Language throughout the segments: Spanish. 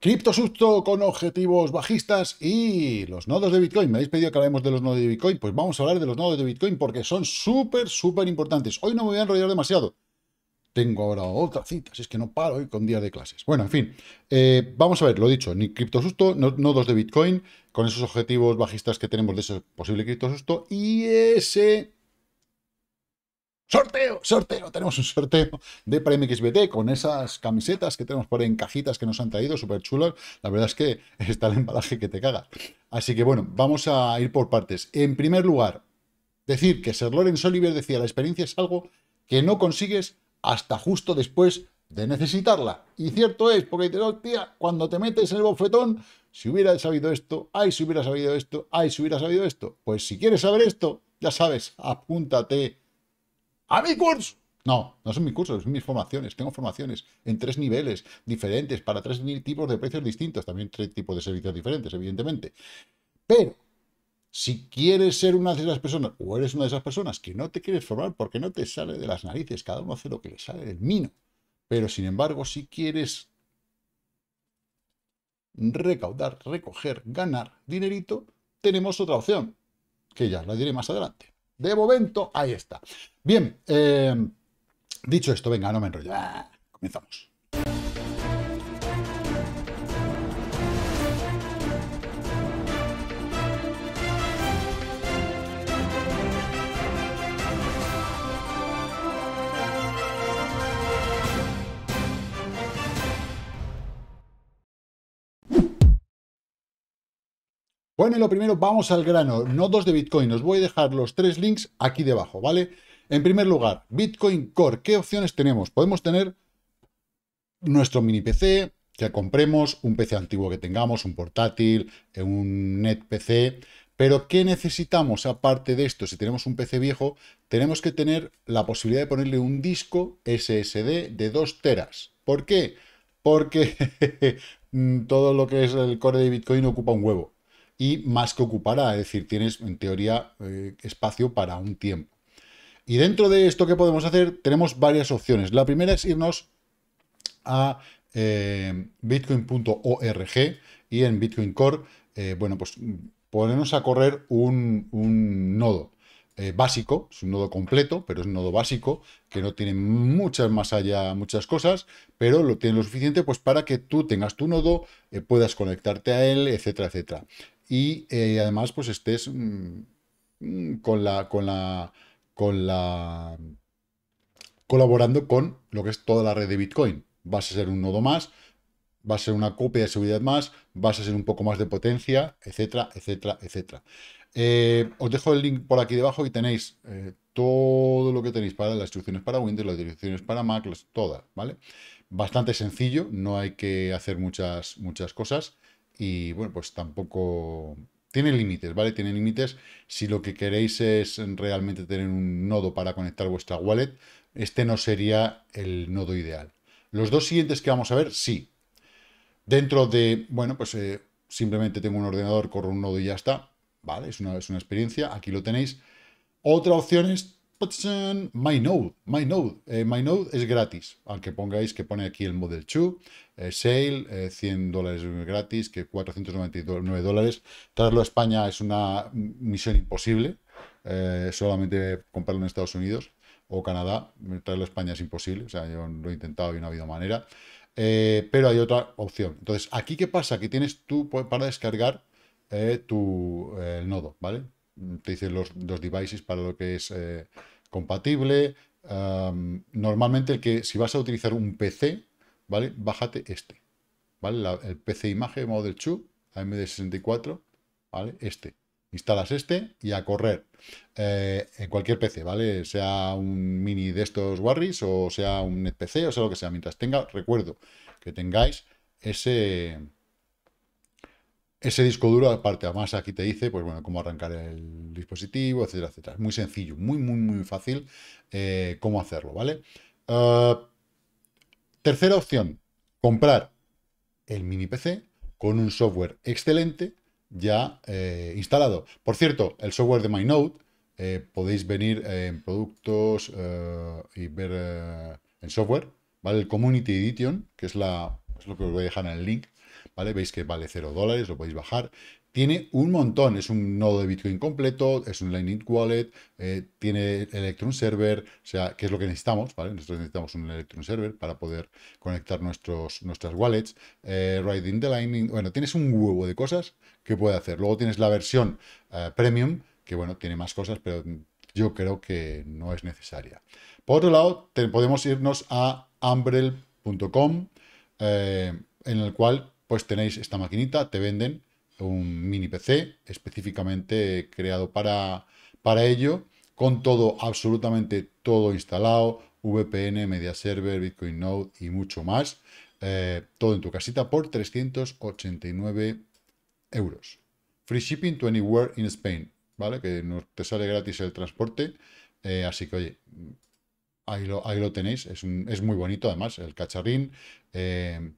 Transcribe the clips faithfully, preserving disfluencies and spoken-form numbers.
Cripto susto con objetivos bajistas y los nodos de Bitcoin. Me habéis pedido que hablemos de los nodos de Bitcoin, pues vamos a hablar de los nodos de Bitcoin porque son súper, súper importantes. Hoy no me voy a enrollar demasiado. Tengo ahora otra cita, si es que no paro hoy con días de clases. Bueno, en fin, eh, vamos a ver, lo dicho, ni cripto susto, no, nodos de Bitcoin, con esos objetivos bajistas que tenemos de ese posible cripto susto y ese... ¡Sorteo! ¡Sorteo! Tenemos un sorteo de Prime X B T con esas camisetas que tenemos por ahí en cajitas que nos han traído, súper chulas. La verdad es que está el embalaje que te caga. Así que bueno, vamos a ir por partes. En primer lugar, decir que Sir Lawrence Oliver decía, la experiencia es algo que no consigues hasta justo después de necesitarla. Y cierto es, porque te digo, tía, cuando te metes en el bofetón, si hubiera sabido esto, ay, si hubiera sabido esto, ay, si hubiera sabido esto. Pues si quieres saber esto, ya sabes, apúntate... ¡A mi curso! No, no son mis cursos, son mis formaciones. Tengo formaciones en tres niveles diferentes, para tres tipos de precios distintos, también tres tipos de servicios diferentes, evidentemente. Pero, si quieres ser una de esas personas, o eres una de esas personas que no te quieres formar porque no te sale de las narices, cada uno hace lo que le sale del mino, pero sin embargo, si quieres recaudar, recoger, ganar dinerito, tenemos otra opción, que ya la diré más adelante. De momento, ahí está. Bien, eh, dicho esto, venga, no me enrollo. Ah, comenzamos. Bueno, y lo primero, vamos al grano. Nodos de Bitcoin. Os voy a dejar los tres links aquí debajo, ¿vale? En primer lugar, Bitcoin Core. ¿Qué opciones tenemos? Podemos tener nuestro mini P C, que compremos, un P C antiguo que tengamos, un portátil, un net P C. Pero, ¿qué necesitamos aparte de esto? Si tenemos un P C viejo, tenemos que tener la posibilidad de ponerle un disco S S D de dos teras. ¿Por qué? Porque todo lo que es el core de Bitcoin ocupa un huevo. Y más que ocupará, es decir, tienes en teoría eh, espacio para un tiempo. Y dentro de esto que podemos hacer, tenemos varias opciones. La primera es irnos a eh, Bitcoin punto org y en Bitcoin Core, eh, bueno, pues ponernos a correr un, un nodo eh, básico, es un nodo completo, pero es un nodo básico, que no tiene muchas más allá, muchas cosas, pero lo tiene lo suficiente pues para que tú tengas tu nodo, eh, puedas conectarte a él, etcétera, etcétera. Y eh, además, pues estés mmm, con la, con la, con la, colaborando con lo que es toda la red de Bitcoin. Vas a ser un nodo más, vas a ser una copia de seguridad más, vas a ser un poco más de potencia, etcétera, etcétera, etcétera. Eh, os dejo el link por aquí debajo y tenéis eh, todo lo que tenéis para las instrucciones para Windows, las instrucciones para Mac, las, todas, ¿vale? Bastante sencillo, no hay que hacer muchas, muchas cosas. Y bueno, pues tampoco... Tiene límites, ¿vale? Tiene límites. Si lo que queréis es realmente tener un nodo para conectar vuestra wallet, este no sería el nodo ideal. Los dos siguientes que vamos a ver, sí. Dentro de... Bueno, pues eh, simplemente tengo un ordenador, corro un nodo y ya está. Vale, es una, es una experiencia. Aquí lo tenéis. Otra opción es... MyNode. MyNode. Eh, MyNode es gratis. Aunque pongáis que pone aquí el Model dos, eh, Sale, eh, cien dólares gratis, que cuatrocientos noventa y nueve dólares. Traerlo a España es una misión imposible. Eh, solamente comprarlo en Estados Unidos o Canadá. Traerlo a España es imposible. O sea, yo lo he intentado y no ha habido manera. Eh, pero hay otra opción. Entonces, ¿aquí qué pasa? Que tienes tú para descargar eh, tu eh, el nodo, ¿vale? Te dicen los, los devices para lo que es eh, compatible. Um, normalmente, el que si vas a utilizar un P C, ¿vale? Bájate este, ¿vale? La, el P C Image Model dos, A M D sesenta y cuatro, ¿vale? Este. Instalas este y a correr. Eh, en cualquier P C, ¿vale? Sea un mini de estos Warriors o sea un N P C o sea lo que sea. Mientras tenga, recuerdo que tengáis ese... Ese disco duro, aparte, además aquí te dice, pues bueno, cómo arrancar el dispositivo, etcétera, etcétera. Es muy sencillo, muy, muy, muy fácil eh, cómo hacerlo, ¿vale? Uh, tercera opción, comprar el mini P C con un software excelente ya eh, instalado. Por cierto, el software de MyNode, eh, podéis venir eh, en productos eh, y ver eh, en software, ¿vale? El Community Edition, que es la es lo que os voy a dejar en el link, ¿vale? Veis que vale cero dólares, lo podéis bajar. Tiene un montón, es un nodo de Bitcoin completo, es un Lightning Wallet, eh, tiene Electron Server, o sea, que es lo que necesitamos, ¿vale? Nosotros necesitamos un Electron Server para poder conectar nuestros, nuestras wallets, eh, Riding the Lightning, bueno, tienes un huevo de cosas que puede hacer. Luego tienes la versión eh, Premium, que bueno, tiene más cosas, pero yo creo que no es necesaria. Por otro lado, te, podemos irnos a Umbrel punto com, eh, en el cual pues tenéis esta maquinita, te venden un mini P C específicamente creado para, para ello, con todo, absolutamente todo instalado, V P N, Media Server, Bitcoin Node y mucho más, eh, todo en tu casita por trescientos ochenta y nueve euros. Free shipping to anywhere in Spain, ¿vale? Que no te sale gratis el transporte, eh, así que oye, ahí lo, ahí lo tenéis, es, un, es muy bonito además el cacharrín, eh,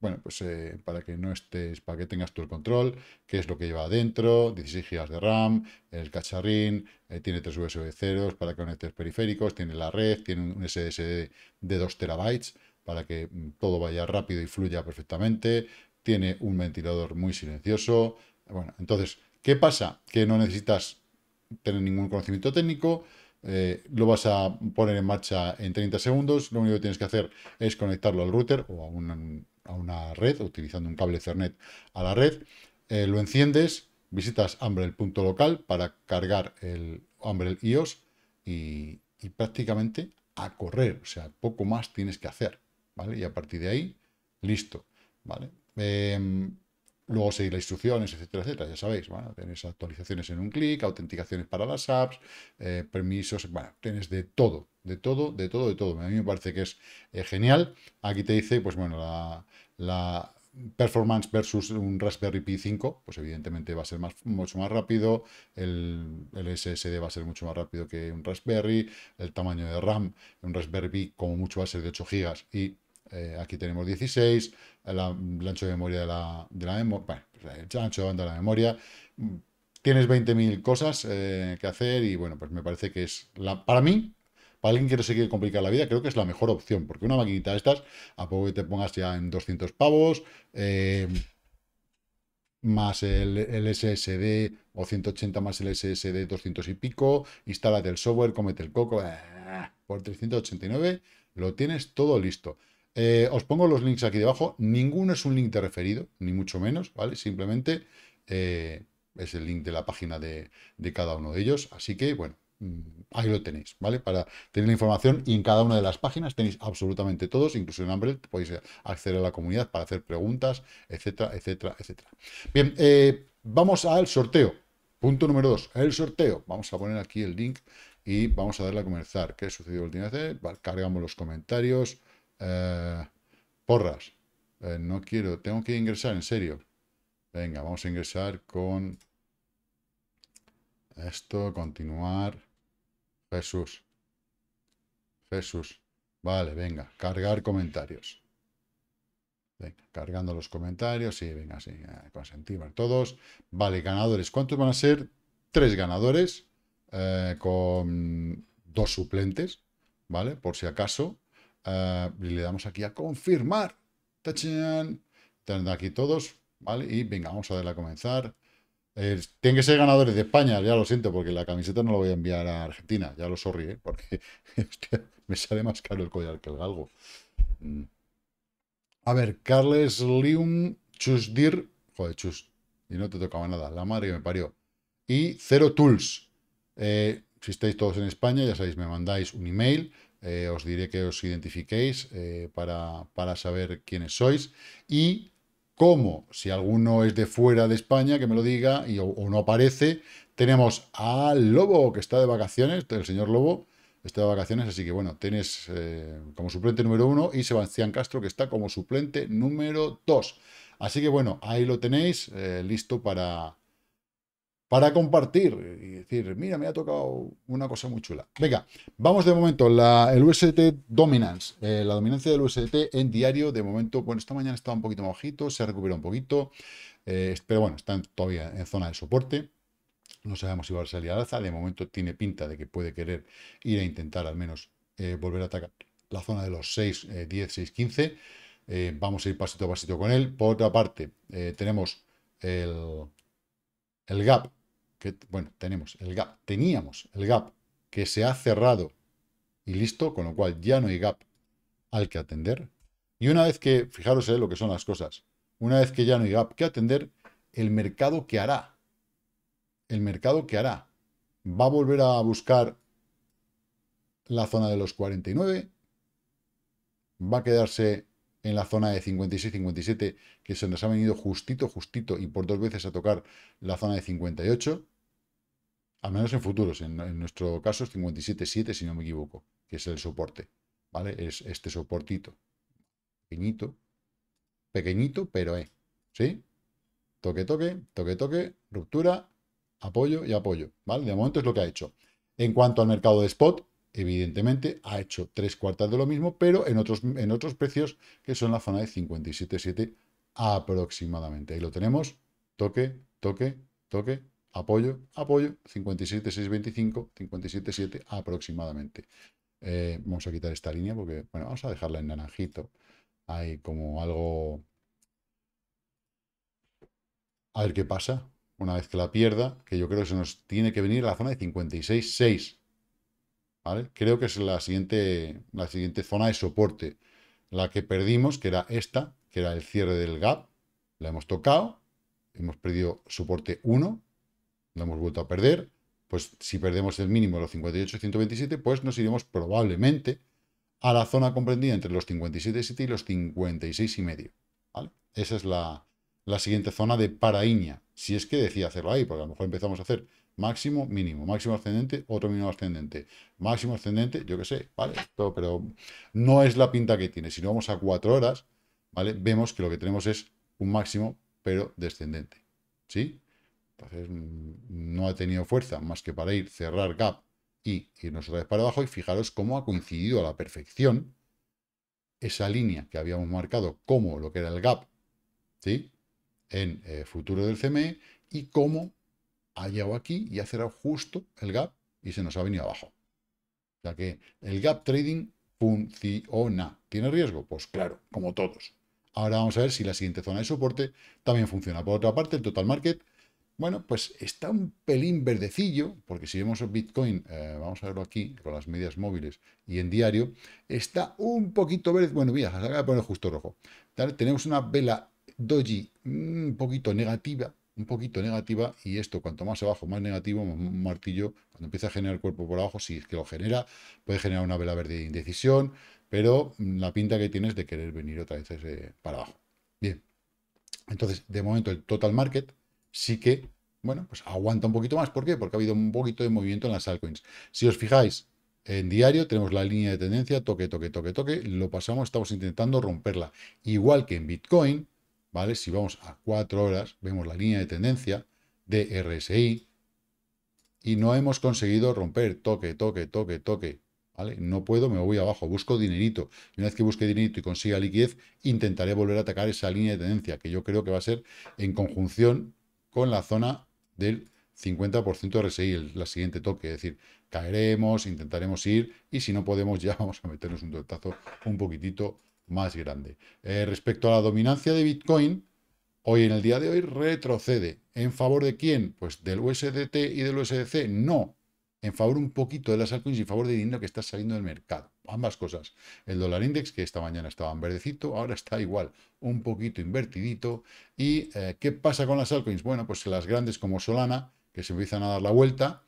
bueno, pues eh, para que no estés, para que tengas tú el control, qué es lo que lleva adentro, dieciséis gigas de RAM, el cacharrín, eh, tiene tres U S B ceros para que conectes periféricos, tiene la red, tiene un S S D de dos terabytes para que todo vaya rápido y fluya perfectamente, tiene un ventilador muy silencioso. Bueno, entonces, ¿qué pasa? Que no necesitas tener ningún conocimiento técnico, eh, lo vas a poner en marcha en treinta segundos, lo único que tienes que hacer es conectarlo al router o a un... a una red, utilizando un cable Ethernet a la red, eh, lo enciendes, visitas Umbrel punto local para cargar el Umbrel iOS y, y prácticamente a correr, o sea, poco más tienes que hacer, ¿vale? Y a partir de ahí, listo, ¿vale? Eh, luego seguir las instrucciones, etcétera, etcétera, ya sabéis, bueno, tenéis actualizaciones en un clic, autenticaciones para las apps, eh, permisos, bueno, tienes de todo, de todo, de todo, de todo. A mí me parece que es eh, genial. Aquí te dice, pues bueno, la... la performance versus un Raspberry Pi cinco, pues evidentemente va a ser más, mucho más rápido, el, el S S D va a ser mucho más rápido que un Raspberry, el tamaño de RAM, un Raspberry Pi como mucho va a ser de ocho gigas y eh, aquí tenemos dieciséis, la, el ancho de memoria de la, de la memoria, bueno, el ancho de banda de la memoria, tienes veinte mil cosas eh, que hacer y bueno, pues me parece que es, la para mí, para alguien que no se quiere complicar la vida, creo que es la mejor opción, porque una maquinita de estas, a poco que te pongas ya en doscientos pavos, eh, más el, el S S D, o ciento ochenta más el S S D, doscientos y pico, instálate el software, cómete el coco, eh, por trescientos ochenta y nueve, lo tienes todo listo. Eh, os pongo los links aquí debajo, ninguno es un link de referido, ni mucho menos, ¿vale? Simplemente eh, es el link de la página de, de cada uno de ellos, así que, bueno, ahí lo tenéis, ¿vale? Para tener la información y en cada una de las páginas tenéis absolutamente todos, incluso en Umbrel podéis acceder a la comunidad para hacer preguntas, etcétera, etcétera, etcétera. Bien, eh, vamos al sorteo. Punto número dos, el sorteo. Vamos a poner aquí el link y vamos a darle a comenzar. ¿Qué sucedió la última vez? Vale, cargamos los comentarios. Eh, porras. Eh, no quiero, tengo que ingresar, en serio. Venga, vamos a ingresar con esto, continuar. Jesús, Jesús, vale, venga, cargar comentarios, venga, cargando los comentarios, sí, venga, sí, consentimos todos, vale, ganadores, ¿cuántos van a ser? Tres ganadores, eh, con dos suplentes, vale, por si acaso, eh, y le damos aquí a confirmar, tachan, tendrán aquí todos, vale, y venga, vamos a darle a comenzar. Eh, tienen que ser ganadores de España, ya lo siento, porque la camiseta no la voy a enviar a Argentina, ya lo sorry, ¿eh? Porque hostia, me sale más caro el collar que el galgo. A ver, Carles Lium Chusdir, joder, Chus, y no te tocaba nada, la madre que me parió. Y Zero Tools, eh, si estáis todos en España, ya sabéis, me mandáis un email, eh, os diré que os identifiquéis eh, para, para saber quiénes sois y... Como si alguno es de fuera de España, que me lo diga, y o, o no aparece, tenemos a Lobo, que está de vacaciones, el señor Lobo está de vacaciones, así que bueno, tienes eh, como suplente número uno, y Sebastián Castro, que está como suplente número dos. Así que bueno, ahí lo tenéis, eh, listo para, para compartir, y decir, mira, me ha tocado una cosa muy chula. Venga, vamos de momento, la, el U S D T Dominance, eh, la dominancia del U S D T en diario, de momento, bueno, esta mañana estaba un poquito más bajito, se ha recuperado un poquito, eh, pero bueno, está todavía en zona de soporte, no sabemos si va a salir al alza, de momento tiene pinta de que puede querer ir a intentar al menos eh, volver a atacar la zona de los seis, eh, diez, seis, quince, Eh, vamos a ir pasito a pasito con él. Por otra parte, eh, tenemos el, el gap. Que, bueno, tenemos el gap. Teníamos el gap que se ha cerrado y listo, con lo cual ya no hay gap al que atender. Y una vez que, fijaros eh, lo que son las cosas, una vez que ya no hay gap que atender, el mercado que hará, el mercado que hará, va a volver a buscar la zona de los cuarenta y nueve, va a quedarse en la zona de cincuenta y seis cincuenta y siete, que se nos ha venido justito, justito, y por dos veces a tocar la zona de cincuenta y ocho, al menos en futuros, en, en nuestro caso es cincuenta y siete siete, si no me equivoco, que es el soporte, ¿vale? Es este soportito, pequeñito, pequeñito, pero eh, ¿sí? Toque, toque, toque, toque, ruptura, apoyo y apoyo, ¿vale? De momento es lo que ha hecho. En cuanto al mercado de spot, evidentemente ha hecho tres cuartas de lo mismo, pero en otros, en otros precios que son la zona de cincuenta y siete siete aproximadamente. Ahí lo tenemos, toque, toque, toque, apoyo, apoyo, cincuenta y siete seis veinticinco, cincuenta y siete siete aproximadamente. Eh, vamos a quitar esta línea porque, bueno, vamos a dejarla en naranjito, ahí como algo... A ver qué pasa una vez que la pierda, que yo creo que se nos tiene que venir a la zona de cincuenta y seis seis. ¿Vale? Creo que es la siguiente, la siguiente zona de soporte. La que perdimos, que era esta, que era el cierre del gap. La hemos tocado, hemos perdido soporte uno, la hemos vuelto a perder. Pues si perdemos el mínimo de los cincuenta y ocho ciento veintisiete, pues nos iremos probablemente a la zona comprendida entre los cincuenta y siete siete y los cincuenta y seis y medio. ¿Vale? Esa es la... la siguiente zona de paraiña, si es que decía hacerlo ahí, porque a lo mejor empezamos a hacer máximo, mínimo, máximo ascendente, otro mínimo ascendente, máximo ascendente, yo qué sé, ¿vale? Esto, pero no es la pinta que tiene. Si no vamos a cuatro horas, ¿vale? Vemos que lo que tenemos es un máximo, pero descendente, ¿sí? Entonces, no ha tenido fuerza más que para ir, cerrar gap y irnos otra vez para abajo, y fijaros cómo ha coincidido a la perfección esa línea que habíamos marcado como lo que era el gap, ¿sí? En eh, futuro del C M E, y cómo ha llegado aquí y ha cerrado justo el gap y se nos ha venido abajo. O sea que el gap trading funciona. ¿Tiene riesgo? Pues claro, como todos. Ahora vamos a ver si la siguiente zona de soporte también funciona. Por otra parte, el total market, bueno, pues está un pelín verdecillo, porque si vemos Bitcoin, eh, vamos a verlo aquí, con las medias móviles y en diario, está un poquito verde. Bueno, mira, acaba de poner justo rojo. ¿Vale? Tenemos una vela doji un poquito negativa, un poquito negativa, y esto cuanto más abajo más negativo, un martillo, cuando empieza a generar cuerpo por abajo, si es que lo genera, puede generar una vela verde de indecisión, pero la pinta que tiene es de querer venir otra vez eh, para abajo. Bien, entonces de momento el total market sí que, bueno, pues aguanta un poquito más. ¿Por qué? Porque ha habido un poquito de movimiento en las altcoins. Si os fijáis, en diario tenemos la línea de tendencia, toque, toque, toque, toque, lo pasamos, estamos intentando romperla, igual que en Bitcoin, ¿vale? Si vamos a cuatro horas, vemos la línea de tendencia de R S I y no hemos conseguido romper. Toque, toque, toque, toque, ¿vale? No puedo, me voy abajo, busco dinerito. Y una vez que busque dinerito y consiga liquidez, intentaré volver a atacar esa línea de tendencia, que yo creo que va a ser en conjunción con la zona del cincuenta por ciento de R S I, el, la siguiente toque. Es decir, caeremos, intentaremos ir, y si no podemos ya vamos a meternos un tortazo un poquitito más grande. Eh, respecto a la dominancia de Bitcoin, hoy en el día de hoy retrocede. ¿En favor de quién? Pues del U S D T y del U S D C. No. En favor un poquito de las altcoins y en favor de dinero que está saliendo del mercado. Ambas cosas. El dólar index, que esta mañana estaba en verdecito, ahora está igual, un poquito invertidito. ¿Y eh, qué pasa con las altcoins? Bueno, pues las grandes como Solana, que se empiezan a dar la vuelta,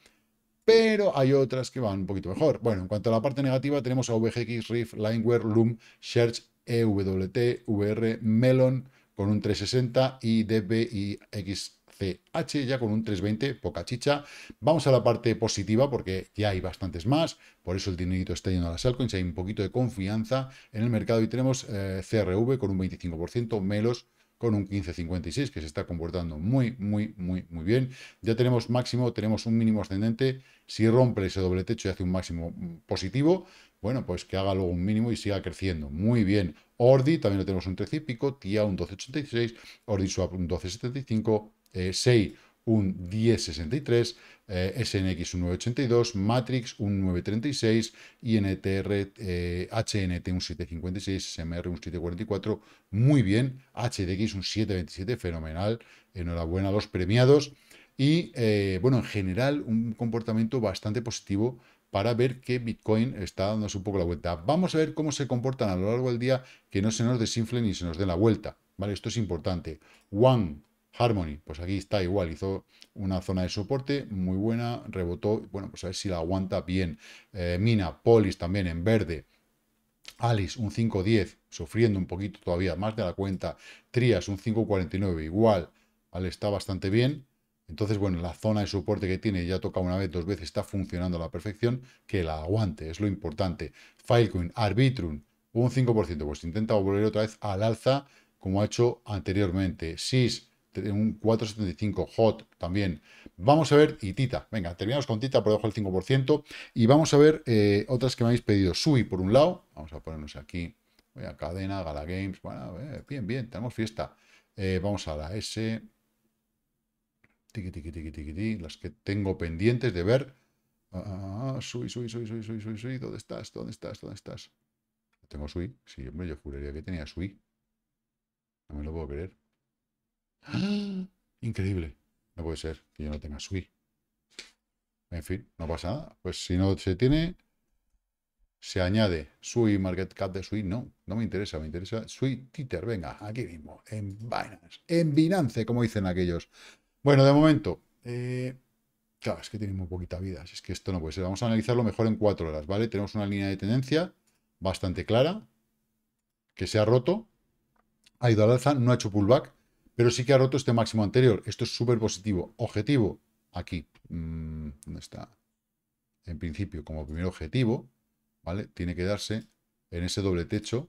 pero hay otras que van un poquito mejor. Bueno, en cuanto a la parte negativa, tenemos a V G X, R I F, Lineware, Loom, Search, E W T, V R, Melon con un tres sesenta y D B I X C H ya con un tres veinte, poca chicha. Vamos a la parte positiva porque ya hay bastantes más, por eso el dinerito está yendo a las altcoins, hay un poquito de confianza en el mercado y tenemos eh, C R V con un veinticinco por ciento, Melos con un quince cincuenta y seis, que se está comportando muy, muy, muy, muy bien. Ya tenemos máximo, tenemos un mínimo ascendente. Si rompe ese doble techo y hace un máximo positivo, bueno, pues que haga luego un mínimo y siga creciendo. Muy bien. Ordi, también lo tenemos un trece y pico, T I A un doce ochenta y seis, Ordi Swap un doce setenta y cinco, eh, S E I un diez sesenta y tres, eh, S N X un nueve ochenta y dos, Matrix un nueve treinta y seis, I N T R, eh, H N T un siete cincuenta y seis, S M R un siete cuarenta y cuatro, muy bien, H D X un siete veintisiete, fenomenal, enhorabuena a los premiados. Y, eh, bueno, en general, un comportamiento bastante positivo para ver que Bitcoin está dándose un poco la vuelta. Vamos a ver cómo se comportan a lo largo del día, que no se nos desinflen y se nos den la vuelta, ¿vale? Esto es importante. One Harmony, pues aquí está igual, hizo una zona de soporte muy buena, rebotó, bueno, pues a ver si la aguanta bien. Eh, Mina, Polis también en verde, Alice un cinco diez, sufriendo un poquito todavía, más de la cuenta, Trias un cinco cuarenta y nueve, igual, ¿vale? Está bastante bien. Entonces, bueno, la zona de soporte que tiene, ya toca una vez, dos veces, está funcionando a la perfección, que la aguante, es lo importante. Filecoin, Arbitrum, un cinco por ciento, pues intenta volver otra vez al alza, como ha hecho anteriormente. S I S, un cuatro setenta y cinco, Hot también. Vamos a ver, y Tita, venga, terminamos con Tita por debajo del cinco por ciento, y vamos a ver eh, otras que me habéis pedido. Sui, por un lado, vamos a ponernos aquí, voy a cadena, Gala Games, bueno, eh, bien, bien, tenemos fiesta. Eh, vamos a la S... Tiqui, tiqui, tiqui, tiqui, tiqui, las que tengo pendientes de ver. Ah, Sui, Sui, Sui, Sui, Sui, Sui, Sui, ¿dónde estás? ¿Dónde estás? ¿Dónde estás? ¿Tengo Sui? Sí, hombre, yo juraría que tenía Sui. No me lo puedo creer. ¡Ah! Increíble. No puede ser que yo no tenga Sui. En fin, no pasa nada. Pues si no se tiene, se añade Sui, Market Cap de Sui. No, no me interesa, me interesa Sui Tether. Venga, aquí mismo, en Binance, en Binance, como dicen aquellos. Bueno, de momento, eh, claro, es que tiene muy poquita vida, es que esto no puede ser. Vamos a analizarlo mejor en cuatro horas, ¿vale? Tenemos una línea de tendencia bastante clara, que se ha roto, ha ido al alza, no ha hecho pullback, pero sí que ha roto este máximo anterior. Esto es súper positivo. Objetivo, aquí, mmm, ¿dónde está? En principio, como primer objetivo, ¿vale? Tiene que darse en ese doble techo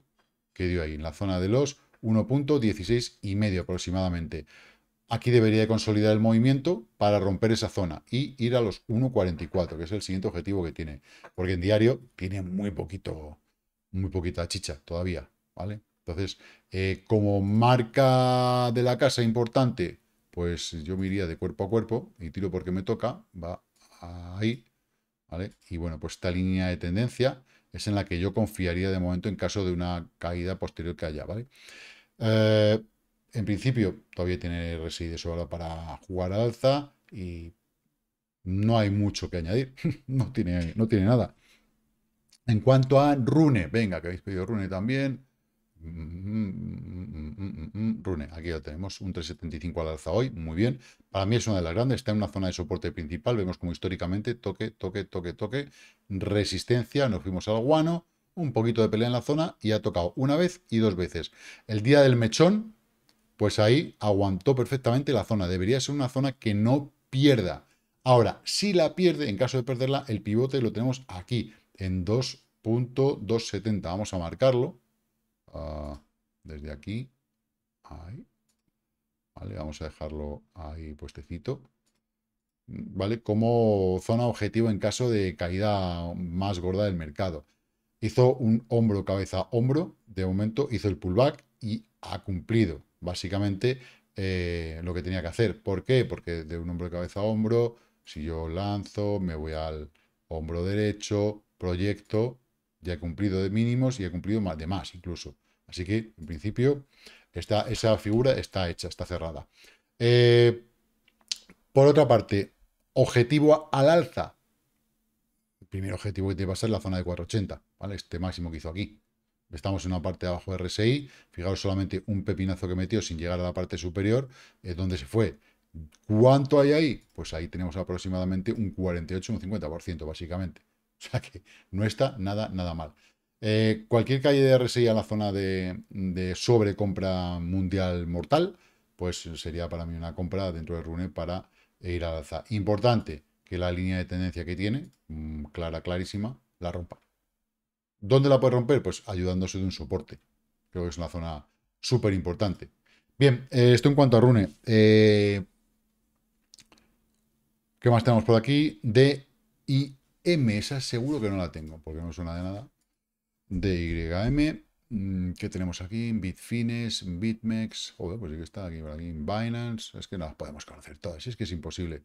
que dio ahí, en la zona de los uno punto dieciséis y medio aproximadamente. Aquí debería consolidar el movimiento para romper esa zona y ir a los uno cuarenta y cuatro, que es el siguiente objetivo que tiene. Porque en diario tiene muy poquito, muy poquita chicha todavía, ¿vale? Entonces, eh, como marca de la casa importante, pues yo me iría de cuerpo a cuerpo y tiro porque me toca, va ahí, ¿vale? Y bueno, pues esta línea de tendencia es en la que yo confiaría de momento en caso de una caída posterior que haya, ¿vale? Eh... En principio, todavía tiene R S I de sobra para jugar al alza y no hay mucho que añadir. No tiene, no tiene nada. En cuanto a Rune, venga, que habéis pedido Rune también. Rune, aquí lo tenemos, un tres setenta y cinco al alza hoy, muy bien. Para mí es una de las grandes, está en una zona de soporte principal. Vemos como históricamente toque, toque, toque, toque. Resistencia, nos fuimos al guano, un poquito de pelea en la zona y ha tocado una vez y dos veces. El día del mechón, pues ahí aguantó perfectamente la zona. Debería ser una zona que no pierda. Ahora, si la pierde, en caso de perderla, el pivote lo tenemos aquí, en dos punto doscientos setenta. Vamos a marcarlo. Uh, desde aquí. Ahí. Vale, vamos a dejarlo ahí puestecito. Vale, como zona objetivo en caso de caída más gorda del mercado. Hizo un hombro, cabeza, hombro. De momento hizo el pullback y ha cumplido básicamente eh, lo que tenía que hacer. ¿Por qué? Porque de un hombro de cabeza a hombro, si yo lanzo, me voy al hombro derecho, proyecto, ya he cumplido de mínimos y he cumplido más de más incluso. Así que, en principio, está, esa figura está hecha, está cerrada. Eh, por otra parte, objetivo al alza. El primer objetivo que te pasa es la zona de cuatrocientos ochenta, ¿vale? Este máximo que hizo aquí. Estamos en una parte de abajo de R S I, fijaros solamente un pepinazo que metió sin llegar a la parte superior, eh, donde se fue. ¿Cuánto hay ahí? Pues ahí tenemos aproximadamente un cuarenta y ocho, un cincuenta por ciento básicamente. O sea que no está nada, nada mal. Eh, cualquier caída de R S I a la zona de, de sobrecompra mundial mortal, pues sería para mí una compra dentro de Rune para ir al alza. Importante que la línea de tendencia que tiene, clara, clarísima, la rompa. ¿Dónde la puede romper? Pues ayudándose de un soporte. Creo que es una zona súper importante. Bien, eh, esto en cuanto a Rune. Eh, ¿Qué más tenemos por aquí? D I M, esa seguro que no la tengo, porque no suena de nada. D Y M, ¿Qué tenemos aquí? Bitfinex, Bitmex, joder, pues sí que está aquí, por aquí, Binance, es que no las podemos conocer todas, es que es imposible.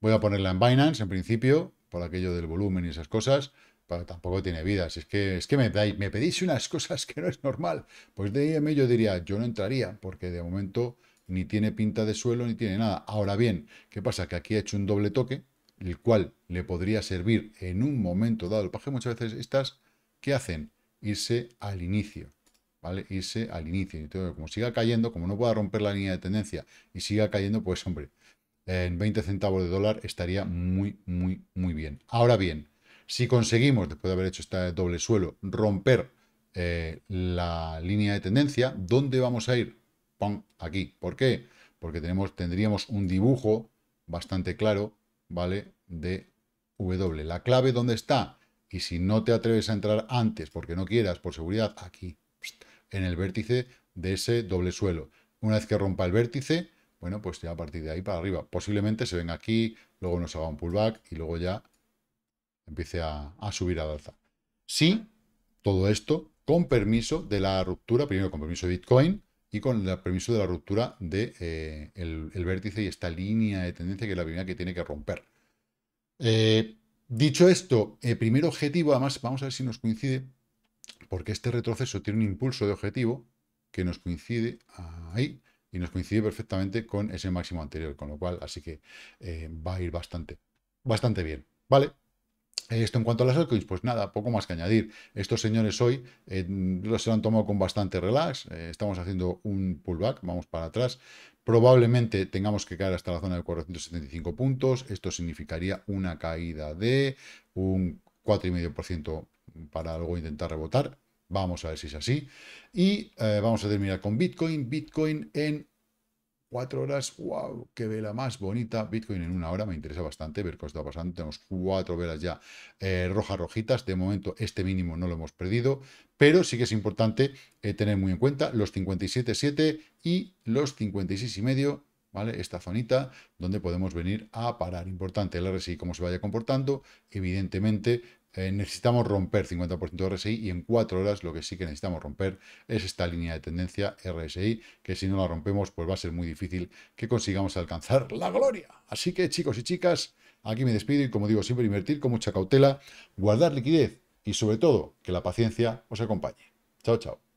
Voy a ponerla en Binance, en principio, por aquello del volumen y esas cosas, pero tampoco tiene vida, si es que, es que me, me pedís unas cosas que no es normal, pues de I M yo diría, yo no entraría, porque de momento ni tiene pinta de suelo, ni tiene nada. Ahora bien, ¿qué pasa? Que aquí ha hecho un doble toque, el cual le podría servir en un momento dado. El paje muchas veces estas, ¿qué hacen? Irse al inicio, ¿vale? Irse al inicio. Entonces, como siga cayendo, como no pueda romper la línea de tendencia y siga cayendo, pues hombre, en veinte centavos de dólar estaría muy, muy, muy bien. Ahora bien, si conseguimos, después de haber hecho este doble suelo, romper eh, la línea de tendencia, ¿dónde vamos a ir? ¡Pum! Aquí. ¿Por qué? Porque tenemos, tendríamos un dibujo bastante claro, ¿vale? De W. ¿La clave dónde está? Y si no te atreves a entrar antes, porque no quieras, por seguridad, aquí, en el vértice de ese doble suelo. Una vez que rompa el vértice, bueno, pues ya a partir de ahí para arriba. Posiblemente se venga aquí, luego nos haga un pullback y luego ya empiece a, a subir al alza. Sí, todo esto con permiso de la ruptura, primero con permiso de Bitcoin y con el permiso de la ruptura del de, eh, el vértice y esta línea de tendencia que es la primera que tiene que romper. Eh... Dicho esto, el primer objetivo, además, vamos a ver si nos coincide, porque este retroceso tiene un impulso de objetivo que nos coincide ahí y nos coincide perfectamente con ese máximo anterior, con lo cual, así que eh, va a ir bastante, bastante bien, ¿vale? Esto en cuanto a las altcoins, pues nada, poco más que añadir. Estos señores hoy eh, los han tomado con bastante relax, eh, estamos haciendo un pullback, vamos para atrás. Probablemente tengamos que caer hasta la zona de cuatrocientos setenta y cinco puntos, esto significaría una caída de un cuatro coma cinco por ciento para luego intentar rebotar, vamos a ver si es así. Y eh, vamos a terminar con Bitcoin, Bitcoin en cuatro horas, wow, qué vela más bonita, Bitcoin en una hora, me interesa bastante ver qué está pasando, tenemos cuatro velas ya eh, rojas rojitas, de momento este mínimo no lo hemos perdido, pero sí que es importante eh, tener muy en cuenta los cincuenta y siete punto siete y los cincuenta y seis punto cinco, ¿vale? Esta zonita donde podemos venir a parar, importante el R S I cómo se vaya comportando, evidentemente eh, necesitamos romper cincuenta por ciento de R S I y en cuatro horas lo que sí que necesitamos romper es esta línea de tendencia R S I, que si no la rompemos pues va a ser muy difícil que consigamos alcanzar la gloria. Así que chicos y chicas, aquí me despido y como digo siempre, invertir con mucha cautela, guardar liquidez y sobre todo que la paciencia os acompañe. Chao, chao.